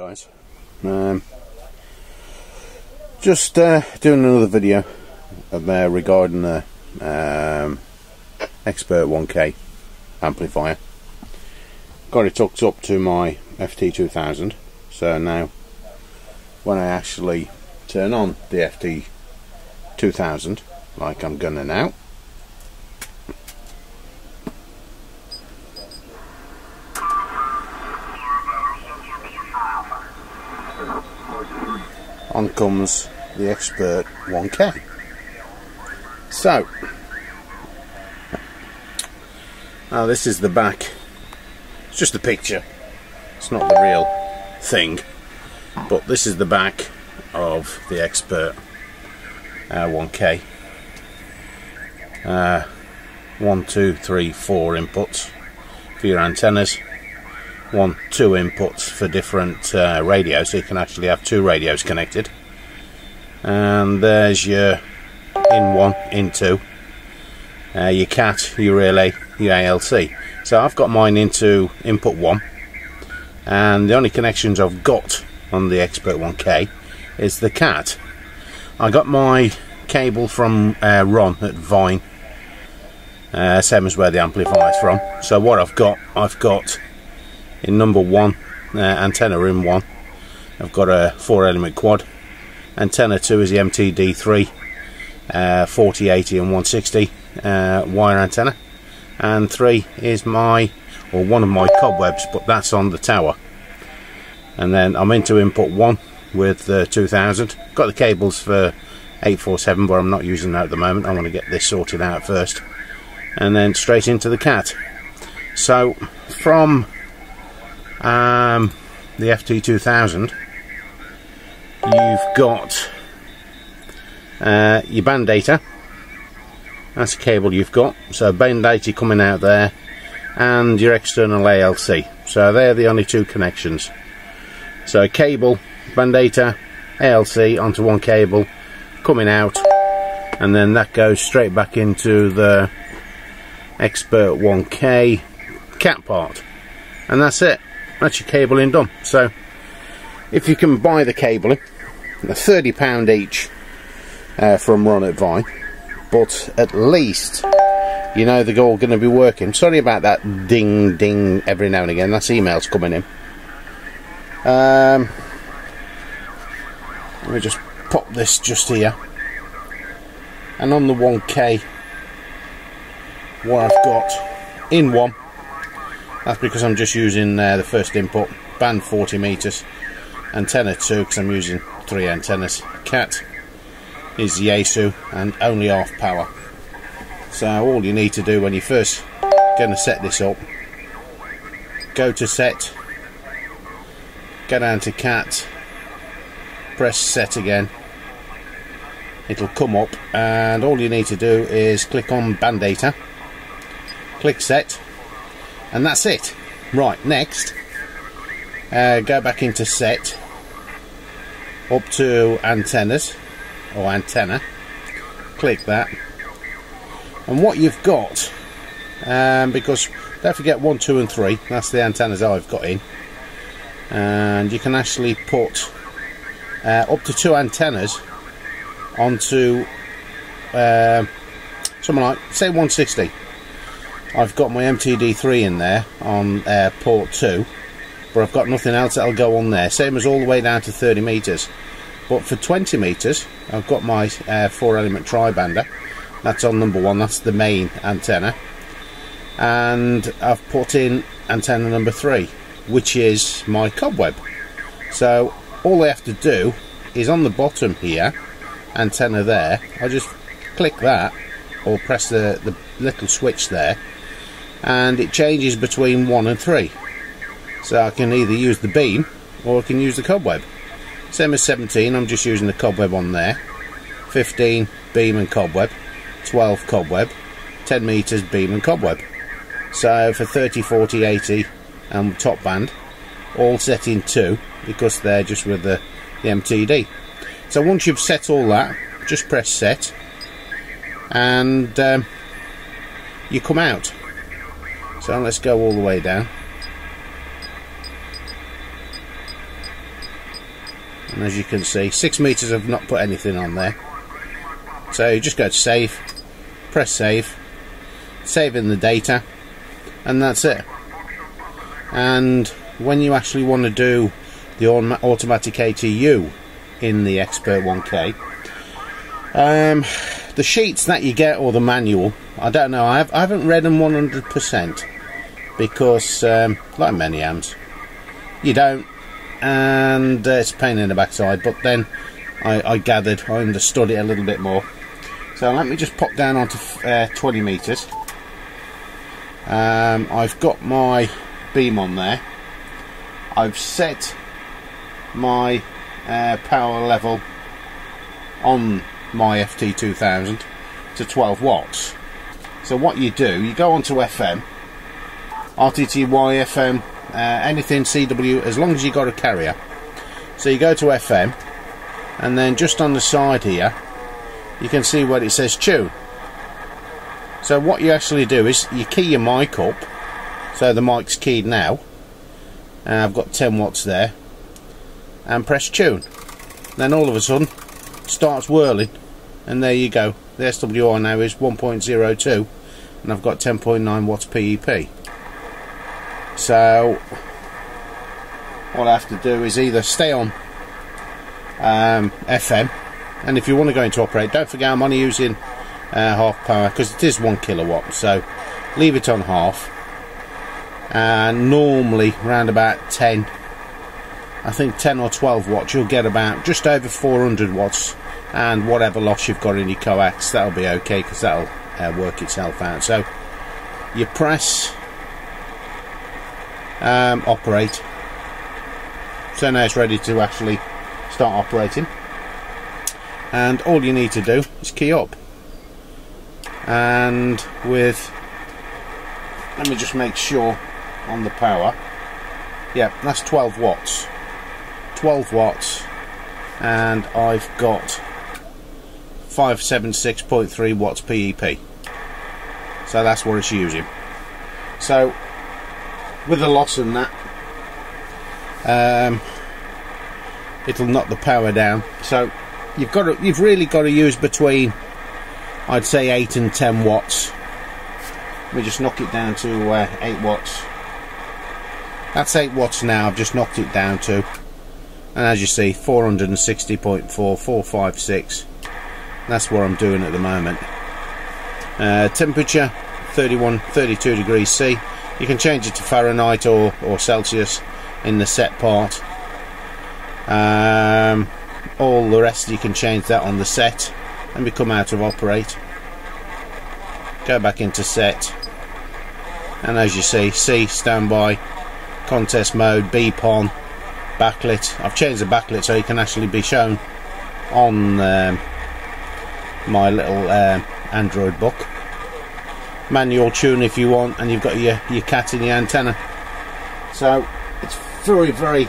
guys, just doing another video regarding the Expert 1K amplifier. Got it hooked up to my FT2000, so now when I actually turn on the FT2000, like I'm gonna now, on comes the Expert 1K. So now this is the back. It's just the picture, it's not the real thing, but this is the back of the Expert 1K. 1, 2, 3, 4 inputs for your antennas, 1, 2 inputs for different radios, so you can actually have 2 radios connected. And there's your in 1, in 2, your CAT, your relay, your ALC. So I've got mine into input 1, and the only connections I've got on the Expert 1K is the CAT. I got my cable from Ron at Vine, same as where the amplifier is from. So what I've got in number 1, antenna in 1, I've got a 4-element quad. Antenna 2 is the MTD3, 40, 80 and 160 wire antenna. And 3 is my, or one of my cobwebs, but that's on the tower. And then I'm into input 1 with the 2000. Got the cables for 847, but I'm not using that at the moment. I want to get this sorted out first. And then straight into the CAT. So from the FT2000, you've got your band data. That's the cable you've got, so band data coming out there, and your external ALC. So they're the only 2 connections. So cable, band data, ALC onto 1 cable coming out, and then that goes straight back into the Expert 1K CAT part, and that's it. That's your cabling done. So if you can buy the cabling, they're £30 each from Ron at Vine, but at least you know they're all going to be working. Sorry about that ding ding every now and again, that's emails coming in. Let me just pop this just here, and on the 1K what I've got in 1, that's because I'm just using the first input, band 40 meters, antenna 2 because I'm using 3 antennas, CAT is Yesu and only half power. So all you need to do when you first going to set this up, go to set, go down to CAT, press set again, it'll come up, and all you need to do is click on band data, click set, and that's it. Right, next go back into set, up to antennas or antenna, click that, and what you've got, because don't forget 1, 2 and 3, that's the antennas I've got in, and you can actually put up to 2 antennas onto something like, say, 160. I've got my MTD3 in there on port 2, but I've got nothing else that'll go on there, same as all the way down to 30 meters. But for 20 meters, I've got my 4-element tri-bander. That's on number 1. That's the main antenna, and I've put in antenna number 3, which is my cobweb. So all I have to do is on the bottom here, antenna there. I just click that, or press the little switch there, and it changes between 1 and 3. So I can either use the beam or I can use the cobweb. Same as 17, I'm just using the cobweb on there, 15 beam and cobweb, 12 cobweb, 10 meters beam and cobweb. So for 30, 40, 80 and top band, all set in 2 because they're just with the MTD. So once you've set all that, just press set, and you come out. So let's go all the way down. And as you can see, 6 meters have not put anything on there. So you just go to save, press save, save in the data, and that's it. And when you actually want to do the automatic ATU in the Expert 1K, the sheets that you get, or the manual, I don't know, I haven't read them 100%, because like many AMs, you don't, and it's a pain in the backside. But then I gathered, I understood it a little bit more. So let me just pop down onto 20 meters. I've got my beam on there. I've set my power level on my FT2000 to 12 watts. So what you do, you go onto FM, RTTY, FM, anything CW, as long as you got a carrier. So you go to FM, and then just on the side here, you can see where it says tune. So what you actually do is you key your mic up. So the mic's keyed now, and I've got 10 watts there, and press tune. Then all of a sudden it starts whirling, and there you go. The SWI now is 1.02, and I've got 10.9 watts PEP. So what I have to do is either stay on FM, and if you want to go into operate, don't forget I'm only using half power, because it is 1 kilowatt, so leave it on half. And normally round about 10, I think 10 or 12 watts, you'll get about just over 400 watts, and whatever loss you've got in your coax, that'll be okay, because that'll work itself out. So you press operate, so now it's ready to actually start operating, and all you need to do is key up. And with, let me just make sure on the power, yeah, that's 12 watts, 12 watts, and I've got 576.3 watts PEP, so that's what it's using. So with a loss in that, it'll knock the power down. So you've got to, you've really got to use between, I'd say, 8 and 10 watts. Let me just knock it down to 8 watts. That's 8 watts now. I've just knocked it down to, and as you see, 460.4456. That's what I'm doing at the moment. Temperature 32 degrees C. You can change it to Fahrenheit or Celsius in the set part. All the rest you can change that on the set. Let me come out of operate, go back into set, and as you see, C standby, contest mode, B PON, backlit. I've changed the backlit so you can actually be shown on my little Android book. Manual tune if you want, and you've got your cat in your antenna. So it's very, very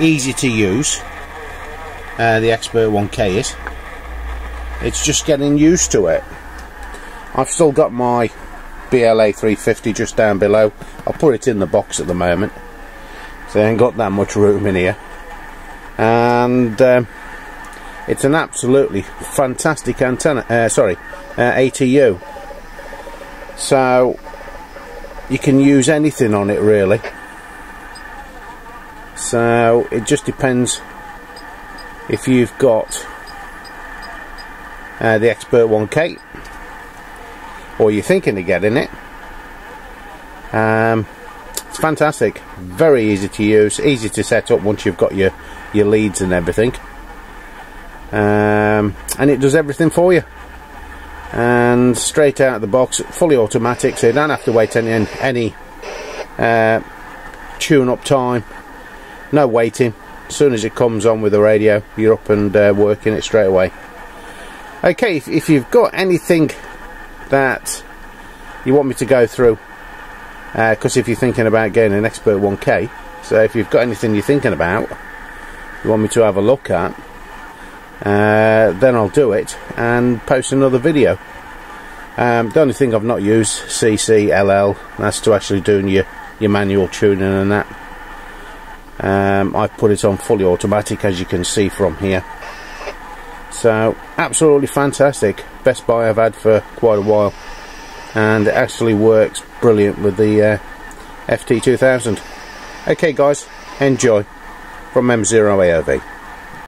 easy to use, the Expert 1K is. It's just getting used to it. I've still got my BLA 350 just down below. I'll put it in the box at the moment, so I ain't got that much room in here. And it's an absolutely fantastic antenna, ATU. So you can use anything on it really, so it just depends if you've got the Expert 1K or you're thinking of getting it. It's fantastic, very easy to use, easy to set up once you've got your leads and everything, and it does everything for you. And straight out of the box, fully automatic, so you don't have to wait any tune-up time. No waiting. As soon as it comes on with the radio, you're up and working it straight away. Okay, if you've got anything that you want me to go through, because if you're thinking about getting an Expert 1K, so if you've got anything you're thinking about, you want me to have a look at, then I'll do it and post another video. The only thing I've not used, CCLL, that's to actually doing your manual tuning and that. I've put it on fully automatic, as you can see from here. So absolutely fantastic, best buy I've had for quite a while, and it actually works brilliant with the FT2000. Okay guys, enjoy. From M0AOV.